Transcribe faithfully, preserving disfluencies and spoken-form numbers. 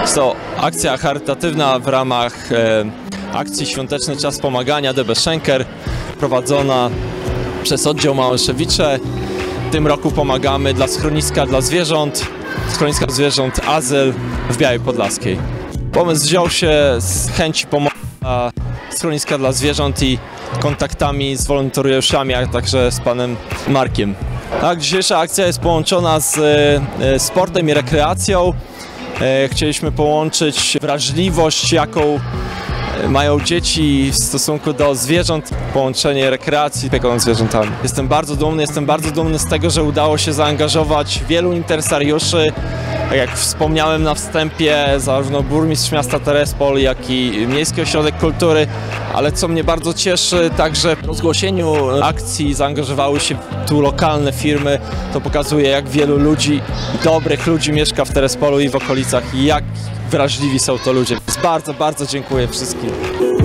Jest to akcja charytatywna w ramach e, akcji Świąteczny Czas Pomagania Debe Schenker, prowadzona przez oddział Małeszewice. W tym roku pomagamy dla schroniska dla zwierząt, schroniska zwierząt Azyl w Białej Podlaskiej. Pomysł wziął się z chęci pomocy dla schroniska dla zwierząt i kontaktami z wolontariuszami, a także z panem Markiem. Tak, dzisiejsza akcja jest połączona z e, sportem i rekreacją. E, chcieliśmy połączyć wrażliwość, jaką mają dzieci w stosunku do zwierząt, połączenie rekreacji z opieką nad zwierzętami. Jestem bardzo dumny, jestem bardzo dumny z tego, że udało się zaangażować wielu interesariuszy. Jak wspomniałem na wstępie, zarówno burmistrz miasta Terespol, jak i Miejski Ośrodek Kultury, ale co mnie bardzo cieszy, także w rozgłosieniu akcji zaangażowały się tu lokalne firmy. To pokazuje, jak wielu ludzi, dobrych ludzi mieszka w Terespolu i w okolicach i jak wrażliwi są to ludzie. Więc bardzo, bardzo dziękuję wszystkim.